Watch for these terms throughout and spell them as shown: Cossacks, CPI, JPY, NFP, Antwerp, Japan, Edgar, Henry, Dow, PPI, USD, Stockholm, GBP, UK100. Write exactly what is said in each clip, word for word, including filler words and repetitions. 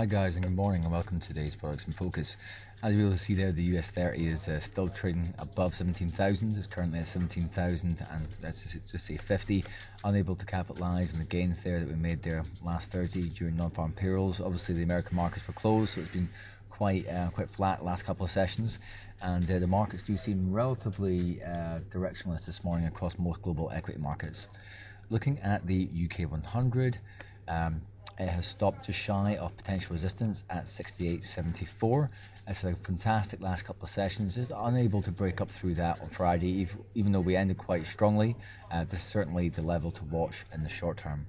Hi guys and good morning and welcome to today's Products in Focus. As you'll see there, the U S thirty is uh, still trading above seventeen thousand. It's currently at seventeen thousand and let's just, just say fifty. Unable to capitalise on the gains there that we made there last Thursday during non-farm payrolls. Obviously the American markets were closed, so it's been quite uh, quite flat last couple of sessions, and uh, the markets do seem relatively uh, directionless this morning across most global equity markets. Looking at the U K one hundred, um, it has stopped just shy of potential resistance at sixty-eight seventy-four. It's had a fantastic last couple of sessions, just unable to break up through that on Friday, even though we ended quite strongly. Uh, this is certainly the level to watch in the short term.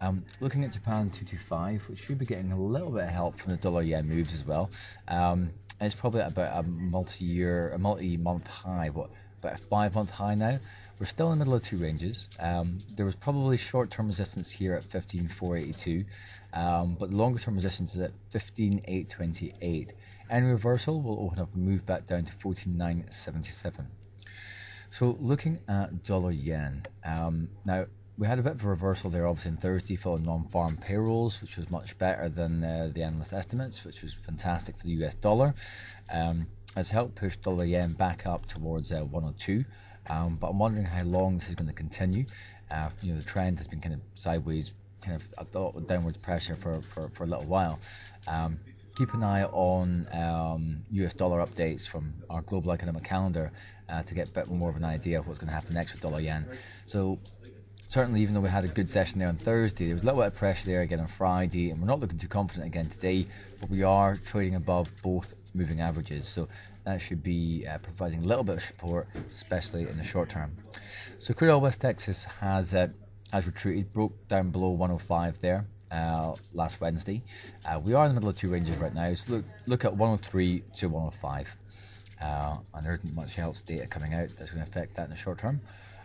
Um, looking at Japan two two five, which should be getting a little bit of help from the dollar yen moves as well. Um, it's probably at about a multi-year, a multi-month high, what, about a five-month high now. We're still in the middle of two ranges. Um, there was probably short-term resistance here at fifteen four eighty-two, um, but the longer-term resistance is at fifteen eight twenty-eight. Any reversal will open up a move back down to fourteen nine seventy-seven. So looking at dollar yen, um, now we had a bit of a reversal there obviously on Thursday following non-farm payrolls, which was much better than uh, the analyst estimates, which was fantastic for the U S dollar. Um, has helped push dollar yen back up towards uh, one oh two. Um, but I'm wondering how long this is going to continue. Uh, you know, the trend has been kind of sideways, kind of downward pressure for, for, for a little while. Um, keep an eye on um, U S dollar updates from our global economic calendar uh, to get a bit more of an idea of what's going to happen next with dollar yen. So certainly, even though we had a good session there on Thursday, there was a little bit of pressure there again on Friday, and we're not looking too confident again today, but we are trading above both moving averages, so that should be uh, providing a little bit of support, especially in the short term. So crude oil West Texas has uh, has retreated, broke down below one oh five there uh, last Wednesday. Uh, we are in the middle of two ranges right now, so look look at one oh three to one oh five, uh, and there isn't much else data coming out that's going to affect that in the short term.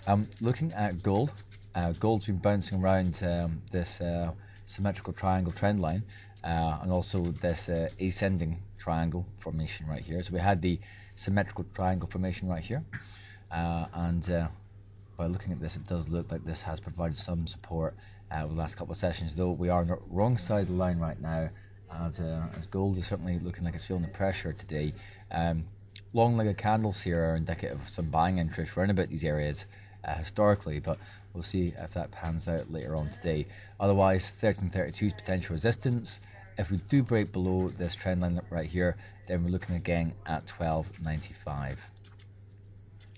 Um, looking at gold, uh, gold's been bouncing around um, this uh, symmetrical triangle trend line, uh, and also this uh, ascending triangle formation right here. So we had the symmetrical triangle formation right here, uh, and uh, by looking at this, it does look like this has provided some support uh, over the last couple of sessions, though we are on the wrong side of the line right now, as, uh, as gold is certainly looking like it's feeling the pressure today. Um, long legged candles here are indicative of some buying interest around about these areas uh, historically, but we'll see if that pans out later on today. Otherwise, thirteen thirty-two is potential resistance. If we do break below this trend line right here, then we're looking again at twelve ninety-five.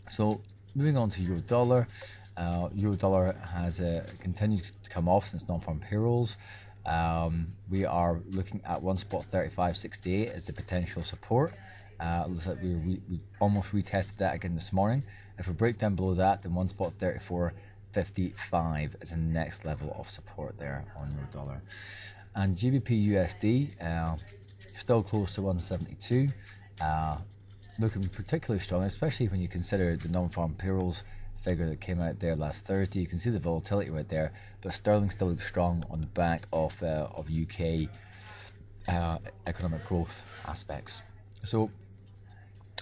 So moving on to euro dollar, uh, euro dollar has uh, continued to come off since non-farm payrolls. Um, we are looking at one spot thirty-five sixty-eight as the potential support. Uh, looks like we, re we almost retested that again this morning. If we break down below that, then one spot thirty-four fifty-five is the next level of support there on euro dollar. And G B P U S D uh, still close to one seventy-two, uh, looking particularly strong, especially when you consider the non-farm payrolls figure that came out there last Thursday. You can see the volatility right there, but sterling still looks strong on the back of uh, of U K uh, economic growth aspects. So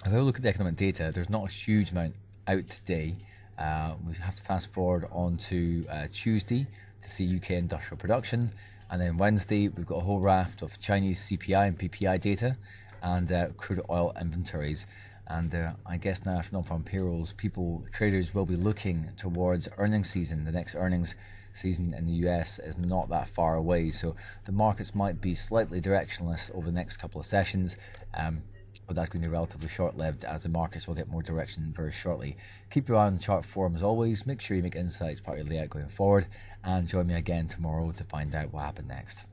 if I look at the economic data, there's not a huge amount out today. Uh, we have to fast forward on to uh, Tuesday to see U K industrial production. And then Wednesday, we've got a whole raft of Chinese C P I and P P I data and uh, crude oil inventories. And uh, I guess now after non-farm payrolls, people, traders will be looking towards earnings season. The next earnings season in the U S is not that far away. So the markets might be slightly directionless over the next couple of sessions. Um, but that's going to be relatively short-lived, as the markets will get more direction very shortly. Keep your eye on the chart forum as always. Make sure you make insights part of your layout going forward, and join me again tomorrow to find out what happened next.